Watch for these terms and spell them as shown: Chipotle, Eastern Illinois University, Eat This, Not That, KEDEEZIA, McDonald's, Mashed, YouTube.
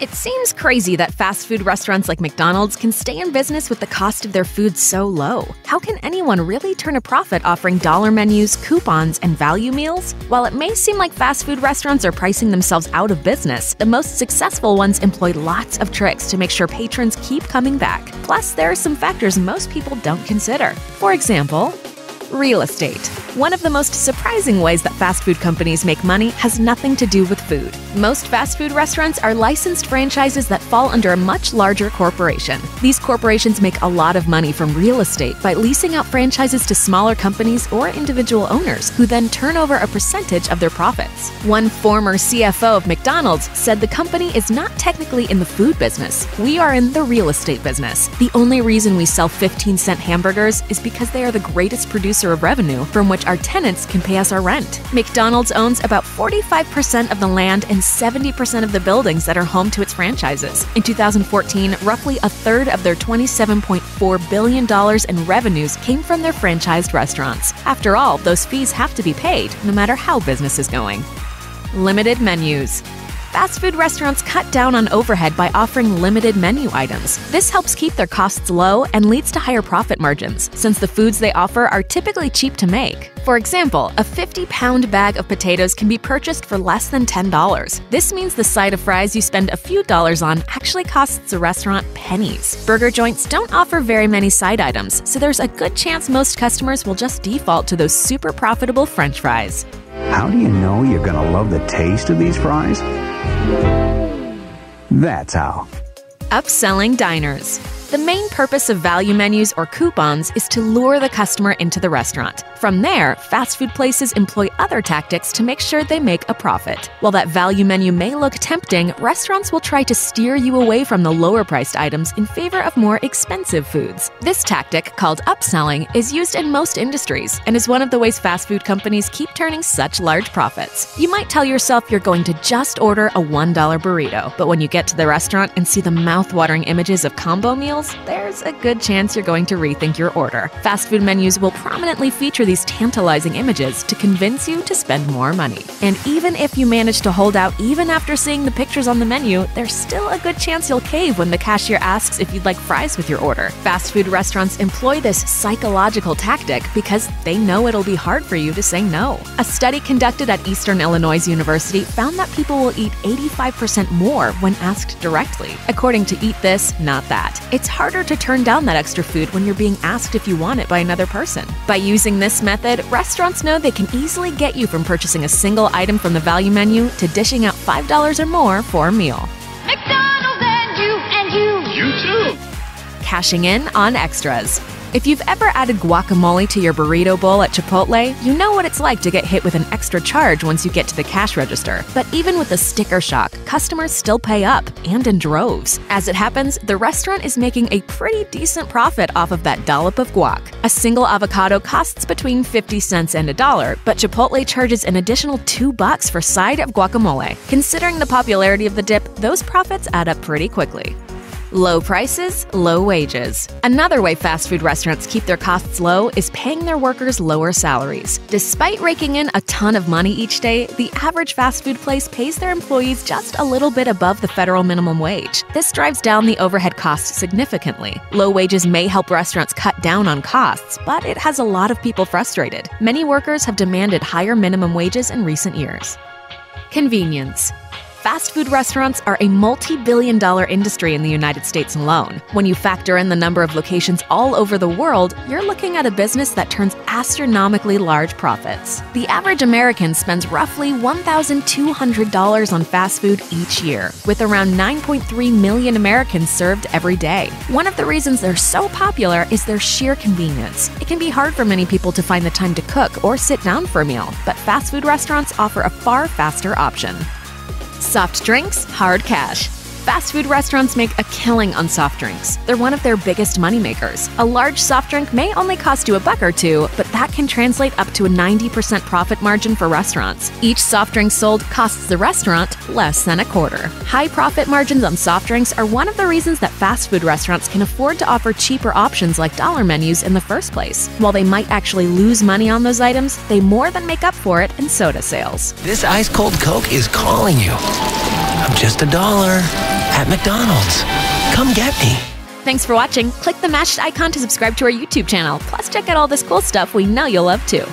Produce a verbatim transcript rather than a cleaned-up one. It seems crazy that fast food restaurants like McDonald's can stay in business with the cost of their food so low. How can anyone really turn a profit offering dollar menus, coupons, and value meals? While it may seem like fast food restaurants are pricing themselves out of business, the most successful ones employ lots of tricks to make sure patrons keep coming back. Plus, there are some factors most people don't consider. For example, real estate. One of the most surprising ways that fast food companies make money has nothing to do with food. Most fast food restaurants are licensed franchises that fall under a much larger corporation. These corporations make a lot of money from real estate by leasing out franchises to smaller companies or individual owners who then turn over a percentage of their profits. One former C F O of McDonald's said the company is not technically in the food business. We are in the real estate business. The only reason we sell fifteen cent hamburgers is because they are the greatest producer of revenue from which our tenants can pay us our rent. McDonald's owns about forty-five percent of the land and seventy percent of the buildings that are home to its franchises. In two thousand fourteen, roughly a third of their twenty-seven point four billion dollars in revenues came from their franchised restaurants. After all, those fees have to be paid, no matter how business is going. Limited menus. Fast food restaurants cut down on overhead by offering limited menu items. This helps keep their costs low and leads to higher profit margins, since the foods they offer are typically cheap to make. For example, a fifty pound bag of potatoes can be purchased for less than ten dollars. This means the side of fries you spend a few dollars on actually costs a restaurant pennies. Burger joints don't offer very many side items, so there's a good chance most customers will just default to those super profitable French fries. How do you know you're gonna love the taste of these fries? That's how. Upselling diners. The main purpose of value menus or coupons is to lure the customer into the restaurant. From there, fast food places employ other tactics to make sure they make a profit. While that value menu may look tempting, restaurants will try to steer you away from the lower-priced items in favor of more expensive foods. This tactic, called upselling, is used in most industries and is one of the ways fast food companies keep turning such large profits. You might tell yourself you're going to just order a one dollar burrito, but when you get to the restaurant and see the mouth-watering images of combo meals, there's a good chance you're going to rethink your order. Fast food menus will prominently feature these tantalizing images to convince you to spend more money. And even if you manage to hold out even after seeing the pictures on the menu, there's still a good chance you'll cave when the cashier asks if you'd like fries with your order. Fast food restaurants employ this psychological tactic because they know it'll be hard for you to say no. A study conducted at Eastern Illinois University found that people will eat eighty-five percent more when asked directly. According to Eat This, Not That, it's It's harder to turn down that extra food when you're being asked if you want it by another person. By using this method, restaurants know they can easily get you from purchasing a single item from the value menu to dishing out five dollars or more for a meal. McDonald's and you, and you! You too! Cashing in on extras. If you've ever added guacamole to your burrito bowl at Chipotle, you know what it's like to get hit with an extra charge once you get to the cash register. But even with the sticker shock, customers still pay up, and in droves. As it happens, the restaurant is making a pretty decent profit off of that dollop of guac. A single avocado costs between fifty cents and a dollar, but Chipotle charges an additional two bucks for a side of guacamole. Considering the popularity of the dip, those profits add up pretty quickly. Low prices, low wages. Another way fast food restaurants keep their costs low is paying their workers lower salaries. Despite raking in a ton of money each day, the average fast food place pays their employees just a little bit above the federal minimum wage. This drives down the overhead costs significantly. Low wages may help restaurants cut down on costs, but it has a lot of people frustrated. Many workers have demanded higher minimum wages in recent years. Convenience. Fast food restaurants are a multi-billion dollar industry in the United States alone. When you factor in the number of locations all over the world, you're looking at a business that turns astronomically large profits. The average American spends roughly one thousand two hundred dollars on fast food each year, with around nine point three million Americans served every day. One of the reasons they're so popular is their sheer convenience. It can be hard for many people to find the time to cook or sit down for a meal, but fast food restaurants offer a far faster option. Soft drinks, hard cash. Fast food restaurants make a killing on soft drinks. They're one of their biggest moneymakers. A large soft drink may only cost you a buck or two, but that can translate up to a ninety percent profit margin for restaurants. Each soft drink sold costs the restaurant less than a quarter. High profit margins on soft drinks are one of the reasons that fast food restaurants can afford to offer cheaper options like dollar menus in the first place. While they might actually lose money on those items, they more than make up for it in soda sales. This ice cold Coke is calling you. I'm just a dollar. at McDonald's. Come get me. Thanks for watching. Click the Mashed icon to subscribe to our YouTube channel. Plus, check out all this cool stuff we know you'll love, too.